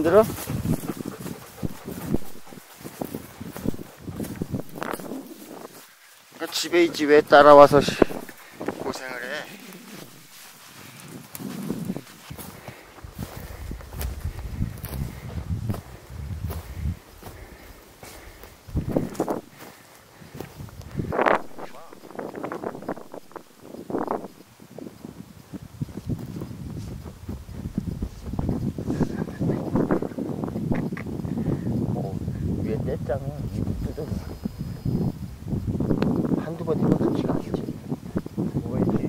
말씀드려? 그러니까 집에 있지 왜 따라와서 고생을 해? 떼짱은 입을 뜯으면 한두 번 입은 같이 가겠지. 뭐가 이렇게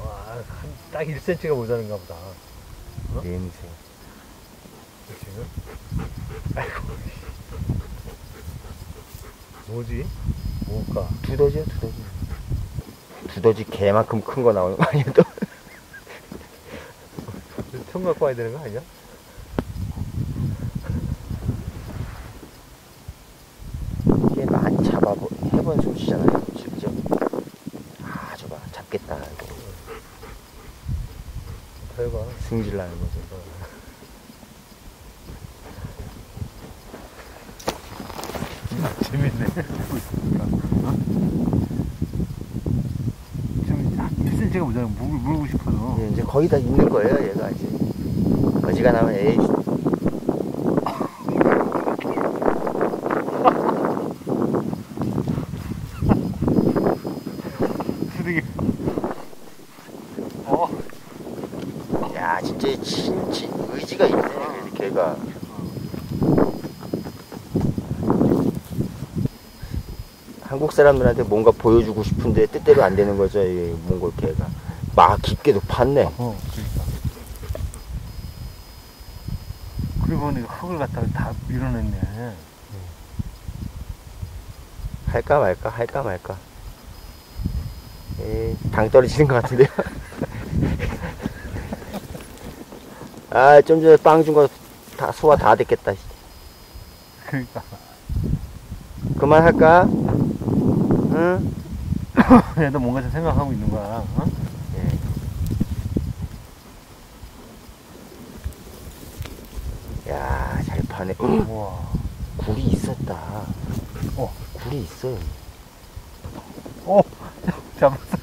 와, 딱 1cm가 모자른가 보다. 어? 냄새. 냄새는? 아이고. 뭐지? 뭘까? 두더지야, 두더지. 두더지 개만큼 큰 거 나오는 거 아니야, 또? 통 갖고 와야 되는 거 아니야? 이게 많이 해본 솜씨잖아요, 직접. 아, 저봐, 잡겠다. 이거 해봐. 승질 나는 거지. 재밌네. 지금 제가 뭐냐 물고 싶어서. 예, 이제 거의 다 있는 거예요, 얘가 이제. 어지간하면 에이. 야, 진짜 진짜 의지가 있네, 걔가. 한국 사람들한테 뭔가 보여주고 싶은데 뜻대로 안 되는 거죠, 이 몽골 개가. 막 깊게도 팠네. 그러니까. 그리고 보니 흙을 갖다가 다 밀어냈네. 할까 말까, 할까 말까. 에이, 당 떨어지는 것 같은데요? 아, 좀 전에 빵 준 거 다 소화 다 됐겠다. 그러니까. 그만할까? 응? 얘도 뭔가 좀 생각하고 있는 거야. 어? 예. 야, 잘 파네. 우와. 굴이 있었다. 굴이 있어요. 잡았어.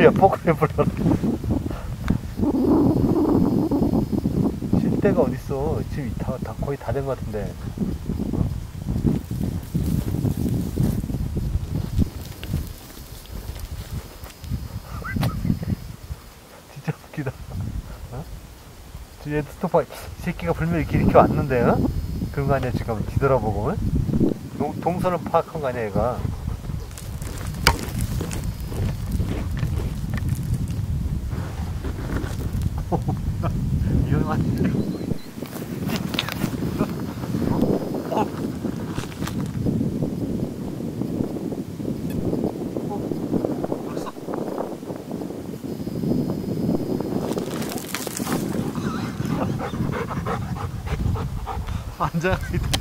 야, 포크를 불렀다. 때가 어딨어? 지금 다 거의 다 된 것 같은데. 진짜 웃기다. 어? 얘도 스톱파 새끼가 불면 이렇게 왔는데, 어? 그런 거 아니야 지금 뒤돌아보고? 어? 동선을 파악한 거 아니야 얘가? 이런 거 앉아가니까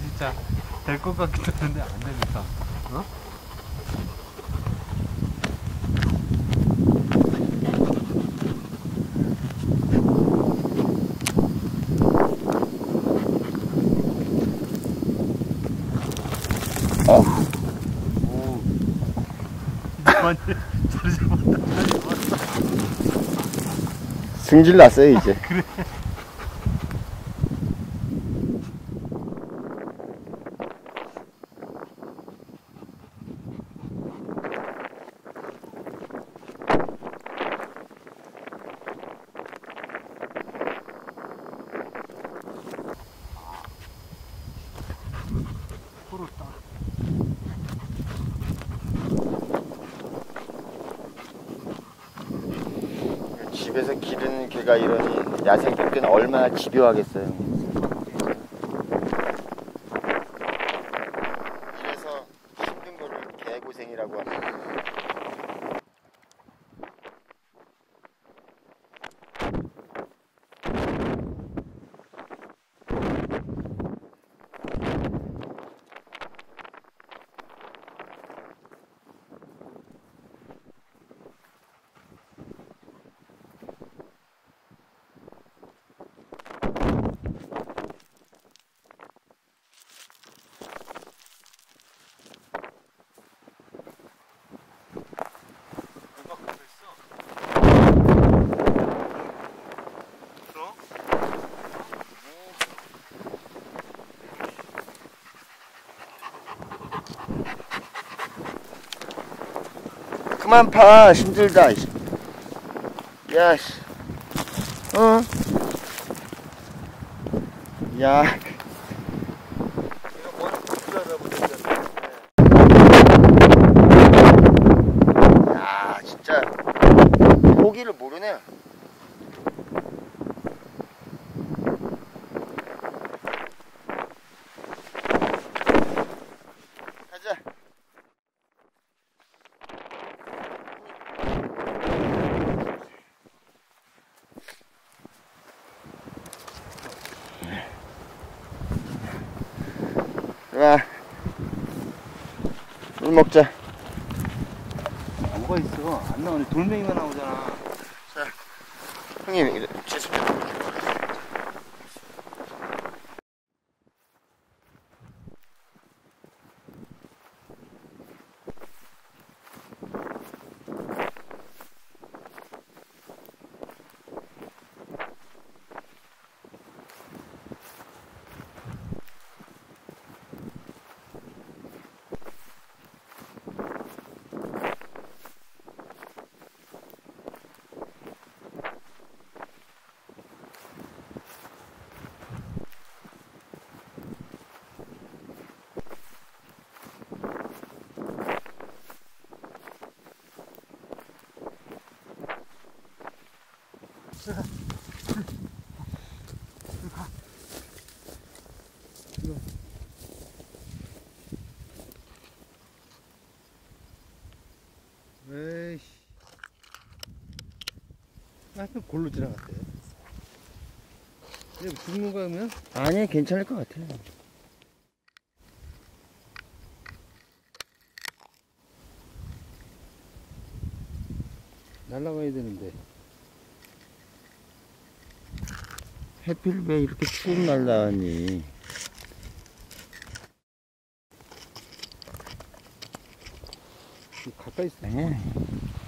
진짜 될 것 같기도 한데 안 되니까. 어? 오. 아니, 자리 잡았다. 승질 났어요, 이제. 그래. 집에서 기른 개가 이러니 야생 늑대는 얼마나 집요하겠어요. 이래서 힘든 거를 개고생이라고 합니다. 그만 파. 힘들다. 야씨. 어? 야. 야, 진짜 포기를 모르네. 물 먹자. 뭐가 있어? 안 나오네. 돌멩이가 나오잖아. 자, 형님 이래. 에이씨. 하여튼 골로 지나갔대. 이제 죽는 거야, 그러면? 아니, 괜찮을 것 같아. 날라가야 되는데. 해필 왜 이렇게 쭉 날라가니? 가까이 있어.